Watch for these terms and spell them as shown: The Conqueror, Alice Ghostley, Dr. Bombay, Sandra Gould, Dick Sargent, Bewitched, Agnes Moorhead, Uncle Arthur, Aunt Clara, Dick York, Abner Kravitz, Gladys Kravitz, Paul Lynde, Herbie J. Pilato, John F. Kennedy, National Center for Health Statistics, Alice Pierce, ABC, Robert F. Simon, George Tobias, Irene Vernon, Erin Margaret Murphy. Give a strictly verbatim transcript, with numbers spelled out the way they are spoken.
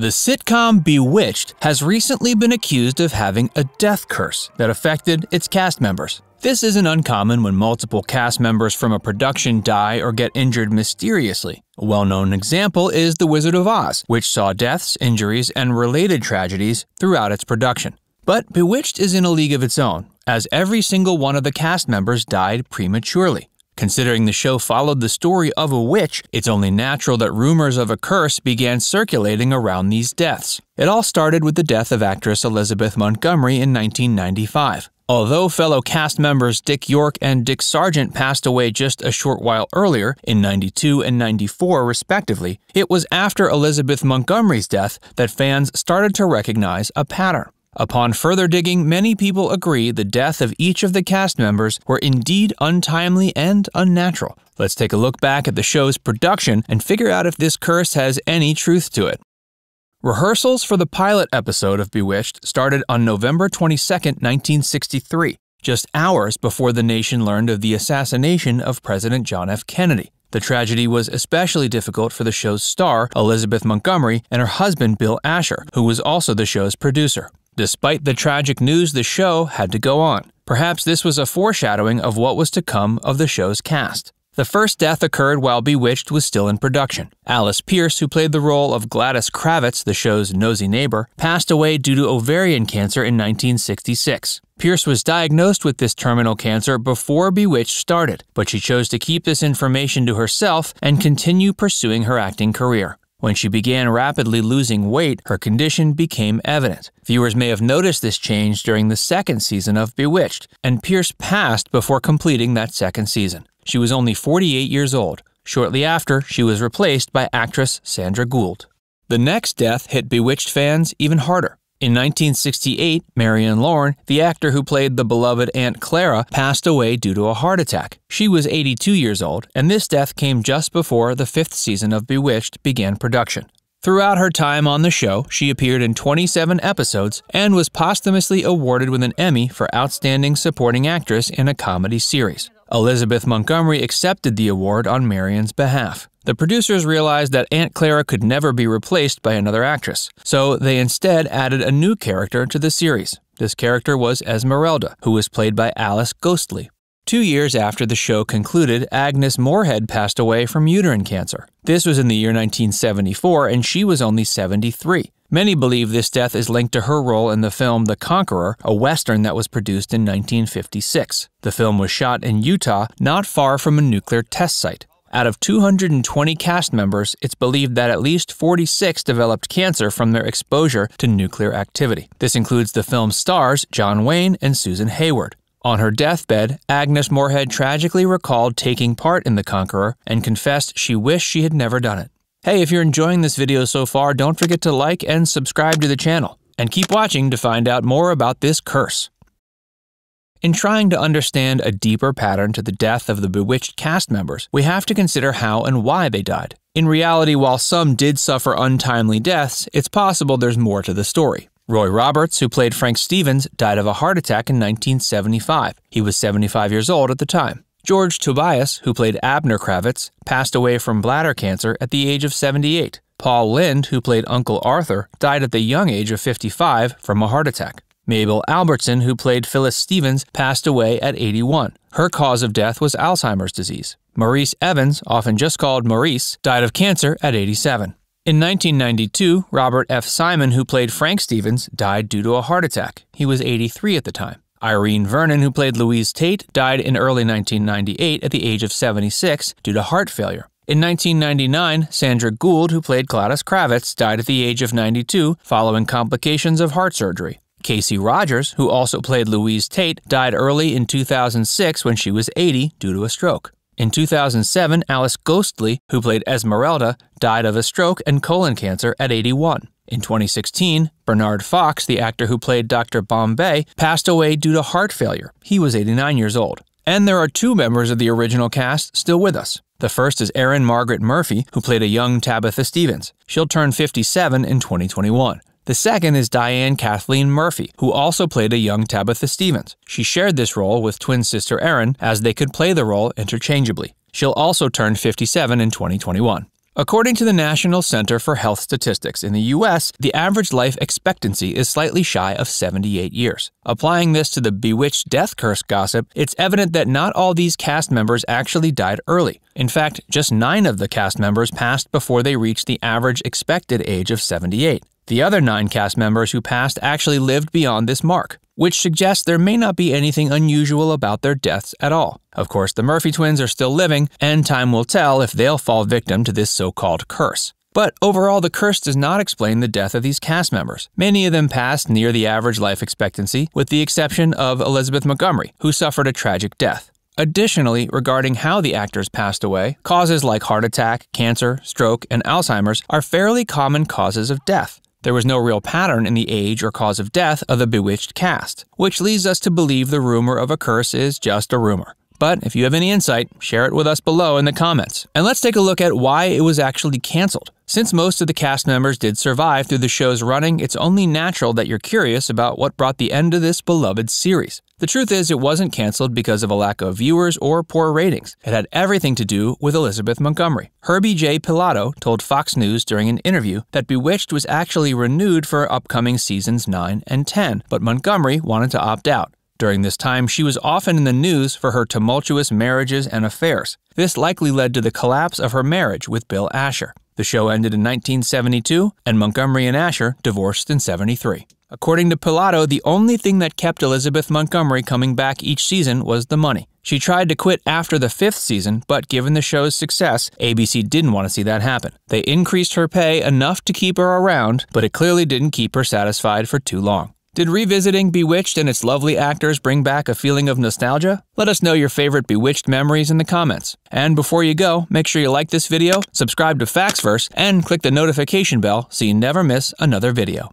The sitcom Bewitched has recently been accused of having a death curse that affected its cast members. This isn't uncommon when multiple cast members from a production die or get injured mysteriously. A well-known example is The Wizard of Oz, which saw deaths, injuries, and related tragedies throughout its production. But Bewitched is in a league of its own, as every single one of the cast members died prematurely. Considering the show followed the story of a witch, it's only natural that rumors of a curse began circulating around these deaths. It all started with the death of actress Elizabeth Montgomery in nineteen ninety-five. Although fellow cast members Dick York and Dick Sargent passed away just a short while earlier, in ninety-two and ninety-four respectively, it was after Elizabeth Montgomery's death that fans started to recognize a pattern. Upon further digging, many people agree the death of each of the cast members were indeed untimely and unnatural. Let's take a look back at the show's production and figure out if this curse has any truth to it. Rehearsals for the pilot episode of Bewitched started on November twenty-second, nineteen sixty-three, just hours before the nation learned of the assassination of President John F. Kennedy. The tragedy was especially difficult for the show's star, Elizabeth Montgomery, and her husband, Bill Asher, who was also the show's producer. Despite the tragic news, the show had to go on. Perhaps this was a foreshadowing of what was to come of the show's cast. The first death occurred while Bewitched was still in production. Alice Pierce, who played the role of Gladys Kravitz, the show's nosy neighbor, passed away due to ovarian cancer in nineteen sixty-six. Pierce was diagnosed with this terminal cancer before Bewitched started, but she chose to keep this information to herself and continue pursuing her acting career. When she began rapidly losing weight, her condition became evident. Viewers may have noticed this change during the second season of Bewitched, and Pierce passed before completing that second season. She was only forty-eight years old. Shortly after, she was replaced by actress Sandra Gould. The next death hit Bewitched fans even harder. In nineteen sixty-eight, Marion Lorne, the actor who played the beloved Aunt Clara, passed away due to a heart attack. She was eighty-two years old, and this death came just before the fifth season of Bewitched began production. Throughout her time on the show, she appeared in twenty-seven episodes and was posthumously awarded with an Emmy for Outstanding Supporting Actress in a Comedy Series. Elizabeth Montgomery accepted the award on Marion's behalf. The producers realized that Aunt Clara could never be replaced by another actress, so they instead added a new character to the series. This character was Esmeralda, who was played by Alice Ghostley. Two years after the show concluded, Agnes Moorhead passed away from uterine cancer. This was in the year nineteen seventy-four, and she was only seventy-three. Many believe this death is linked to her role in the film The Conqueror, a Western that was produced in nineteen fifty-six. The film was shot in Utah, not far from a nuclear test site. Out of two hundred twenty cast members, it's believed that at least forty-six developed cancer from their exposure to nuclear activity. This includes the film's stars, John Wayne and Susan Hayward. On her deathbed, Agnes Moorhead tragically recalled taking part in The Conqueror and confessed she wished she had never done it. Hey, if you're enjoying this video so far, don't forget to like and subscribe to the channel. And keep watching to find out more about this curse. In trying to understand a deeper pattern to the death of the Bewitched cast members, we have to consider how and why they died. In reality, while some did suffer untimely deaths, it's possible there's more to the story. Roy Roberts, who played Frank Stevens, died of a heart attack in nineteen seventy-five. He was seventy-five years old at the time. George Tobias, who played Abner Kravitz, passed away from bladder cancer at the age of seventy-eight. Paul Lynde, who played Uncle Arthur, died at the young age of fifty-five from a heart attack. Mabel Albertson, who played Phyllis Stevens, passed away at eighty-one. Her cause of death was Alzheimer's disease. Maurice Evans, often just called Maurice, died of cancer at eighty-seven. In nineteen ninety-two, Robert F. Simon, who played Frank Stevens, died due to a heart attack. He was eighty-three at the time. Irene Vernon, who played Louise Tate, died in early nineteen ninety-eight at the age of seventy-six due to heart failure. In nineteen ninety-nine, Sandra Gould, who played Gladys Kravitz, died at the age of ninety-two following complications of heart surgery. Casey Rogers, who also played Louise Tate, died early in two thousand six when she was eighty due to a stroke. In two thousand seven, Alice Ghostley, who played Esmeralda, died of a stroke and colon cancer at eighty-one. In twenty sixteen, Bernard Fox, the actor who played Doctor Bombay, passed away due to heart failure. He was eighty-nine years old. And there are two members of the original cast still with us. The first is Erin Margaret Murphy, who played a young Tabitha Stevens. She'll turn fifty-seven in twenty twenty-one. The second is Diane Kathleen Murphy, who also played a young Tabitha Stevens. She shared this role with twin sister Erin, as they could play the role interchangeably. She'll also turn fifty-seven in twenty twenty-one. According to the National Center for Health Statistics in the U S, the average life expectancy is slightly shy of seventy-eight years. Applying this to the Bewitched death curse gossip, it's evident that not all these cast members actually died early. In fact, just nine of the cast members passed before they reached the average expected age of seventy-eight. The other nine cast members who passed actually lived beyond this mark, which suggests there may not be anything unusual about their deaths at all. Of course, the Murphy twins are still living, and time will tell if they'll fall victim to this so-called curse. But overall, the curse does not explain the death of these cast members. Many of them passed near the average life expectancy, with the exception of Elizabeth Montgomery, who suffered a tragic death. Additionally, regarding how the actors passed away, causes like heart attack, cancer, stroke, and Alzheimer's are fairly common causes of death. There was no real pattern in the age or cause of death of the Bewitched cast, which leads us to believe the rumor of a curse is just a rumor. But if you have any insight, share it with us below in the comments. And let's take a look at why it was actually canceled. Since most of the cast members did survive through the show's running, it's only natural that you're curious about what brought the end to this beloved series. The truth is, it wasn't canceled because of a lack of viewers or poor ratings. It had everything to do with Elizabeth Montgomery. Herbie J. Pilato told Fox News during an interview that Bewitched was actually renewed for upcoming seasons nine and ten, but Montgomery wanted to opt out. During this time, she was often in the news for her tumultuous marriages and affairs. This likely led to the collapse of her marriage with Bill Asher. The show ended in nineteen seventy-two, and Montgomery and Asher divorced in seventy-three. According to Pilato, the only thing that kept Elizabeth Montgomery coming back each season was the money. She tried to quit after the fifth season, but given the show's success, A B C didn't want to see that happen. They increased her pay enough to keep her around, but it clearly didn't keep her satisfied for too long. Did revisiting Bewitched and its lovely actors bring back a feeling of nostalgia? Let us know your favorite Bewitched memories in the comments. And before you go, make sure you like this video, subscribe to FaxVerse, and click the notification bell so you never miss another video.